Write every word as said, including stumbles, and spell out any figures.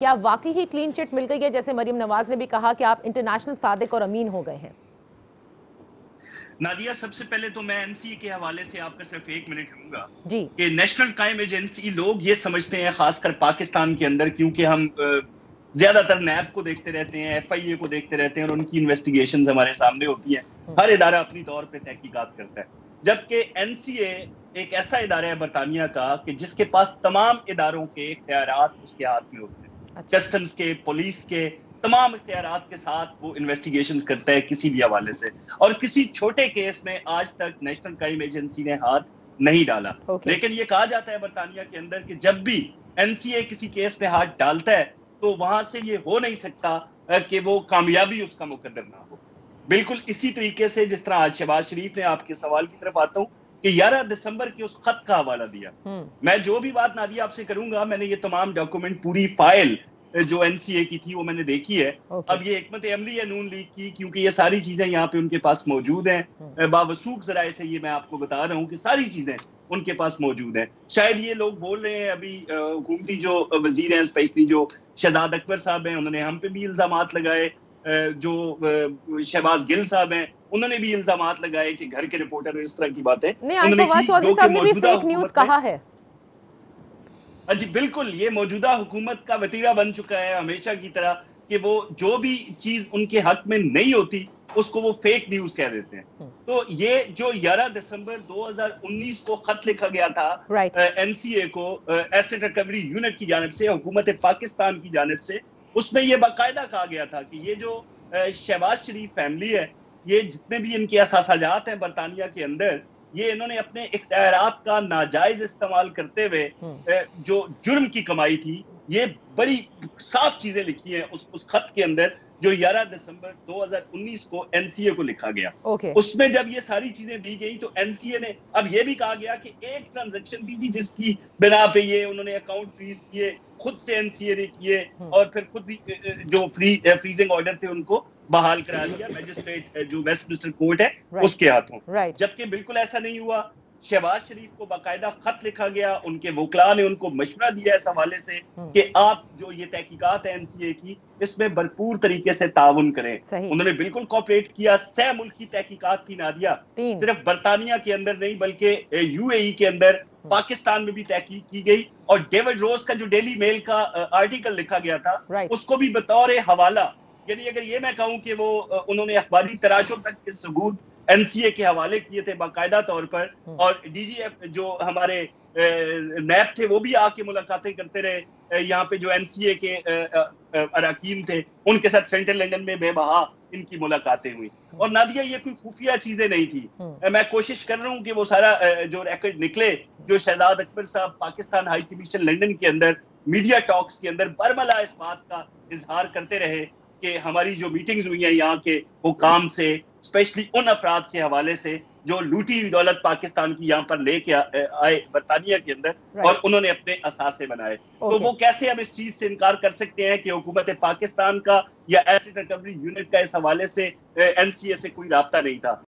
क्या वाकई ही clean chit मिल गई है, जैसे मरीम नवाज ने भी कहा कि आप इंटरनेशनल सादिक और अमीन हो गए हैं? नादिया, सबसे पहले तो मैं एनसीए के हवाले से आपका सिर्फ एक मिनट लूंगा कि नेशनल क्राइम एजेंसी, लोग ये समझते हैं खासकर पाकिस्तान के अंदर, क्योंकि हम ज्यादातर नैब को देखते रहते हैं, एफ आई ए को देखते रहते हैं और उनकी इन्वेस्टिगेशंस हमारे सामने होती हैं, हर इदारा अपनी तौर पे तहकीकात करता है, जबकि एनसीए एक ऐसा इदारा है बरतानिया का कि जिसके पास तमाम इदारों के इख्तियारात उसके हाथ में होते हैं, कस्टम्स के, पुलिस के, तमाम इख्तियारात के साथ वो इन्वेस्टिगेशंस करता है किसी भी हवाले से, और किसी छोटे केस में आज तक नेशनल क्राइम एजेंसी ने हाथ नहीं डाला। okay. लेकिन ये कहा जाता है बरतानिया के अंदर कि जब भी एनसीए किसी केस पे हाथ डालता है तो वहां से ये हो नहीं सकता कि वो कामयाबी उसका मुकद्दर ना हो। बिल्कुल इसी तरीके से जिस तरह आज शहबाज शरीफ ने, आपके सवाल की तरफ आता हूँ, कि ग्यारह दिसंबर के उस खत का हवाला दिया। मैं जो भी बात नादिया आपसे करूंगा, मैंने ये तमाम डॉक्यूमेंट, पूरी फाइल जो एनसीए की थी वो मैंने देखी है। okay. अब ये हिकमत अमली है नून लीग की, क्योंकि ये सारी चीजें यहाँ पे उनके पास मौजूद हैं, बावसूख जराए से ये मैं आपको बता रहा हूँ कि सारी चीजें उनके पास मौजूद हैं। शायद ये लोग बोल रहे हैं, अभी हुकूमती जो वजीर हैं, स्पेशली जो शहजाद अकबर साहब हैं, उन्होंने हम पे भी इल्जामात लगाए, जो शहबाज गिल साहब हैं उन्होंने भी इल्जामात लगाए कि घर के रिपोर्टर, इस तरह की बातें उन्होंने। जी बिल्कुल, ये मौजूदा हुकूमत का वतीरा बन चुका है हमेशा की तरह कि वो जो भी चीज उनके हक में नहीं होती उसको वो फेक न्यूज कह देते हैं। तो ये जो ग्यारह दिसंबर दो हज़ार उन्नीस को खत लिखा गया था right. एनसीए को एसेट रिकवरी यूनिट की जानिब से, हुकूमत पाकिस्तान की जानिब से, उसमें ये बाकायदा कहा गया था कि ये जो शहबाज शरीफ फैमिली है, ये जितने भी इनके असासाजात हैं बरतानिया के अंदर, ये इन्होंने अपने इख्तियारात का नाजायज इस्तेमाल करते हुए जो जुर्म की कमाई थी, ये बड़ी साफ चीजें लिखी हैं उस उस खत के अंदर जो ग्यारह दिसंबर दो हज़ार उन्नीस को एनसीए को लिखा गया। okay. उसमें जब ये सारी चीजें दी गई तो एनसीए ने, अब ये भी कहा गया कि एक ट्रांजैक्शन थी जी जिसकी बिना पे ये उन्होंने अकाउंट फ्रीज किए, खुद से एनसीए ने किए, और फिर खुद जो फ्री फ्रीजिंग ऑर्डर थे उनको बहाल करा दिया मैजिस्ट्रेट जो वेस्टमिंस्टर कोर्ट है right. उसके हाथों। right. जबकि बिल्कुल ऐसा नहीं हुआ। शहबाज शरीफ को बाकायदा खत लिखा गया, उनके वकला ने उनको मशवरा दिया इस हवाले से कि आप जो ये तहकीकात है एनसीए की, इसमें भरपूर तरीके से ताउन करें। उन्होंने बिल्कुल कोऑपरेट किया। सह मुल्की तहकीकात की नादिया, सिर्फ बरतानिया के अंदर नहीं बल्कि यूएई के अंदर, पाकिस्तान में भी तहकीक की गई, और डेविड रोज का जो डेली मेल का आर्टिकल लिखा गया था right. उसको भी बतौर हवाला, यानी अगर ये मैं कहूँ कि वो उन्होंने अखबारी तराशों तक के सबूत एनसीए के हवाले किए थे बाकायदा तौर पर, और डीजीएफ जो हमारे नैब थे वो भी आके मुलाकातें करते रहे, यहाँ पे जो एनसीए के अरकान थे उनके साथ सेंट्रल लंदन में बेबहा इनकी मुलाकातें हुई। और नादिया, ये कोई खुफिया चीजें नहीं थी। मैं कोशिश कर रहा हूँ कि वो सारा जो रिकॉर्ड निकले जो शहजाद अकबर साहब पाकिस्तान हाई कमीशन लंदन के अंदर मीडिया टॉक्स के अंदर बरमला इस बात का इजहार करते रहे कि हमारी जो मीटिंग्स हुई हैं यहाँ के हुकाम से, स्पेशली उन अफराद के हवाले से जो लूटी हुई दौलत पाकिस्तान की यहाँ पर लेके आए बरतानिया के अंदर right. और उन्होंने अपने असासे बनाए। okay. तो वो कैसे हम इस चीज से इनकार कर सकते हैं कि हुकूमत पाकिस्तान का या एसेट रिकवरी यूनिट का इस हवाले से एनसीए से कोई राब्ता नहीं था।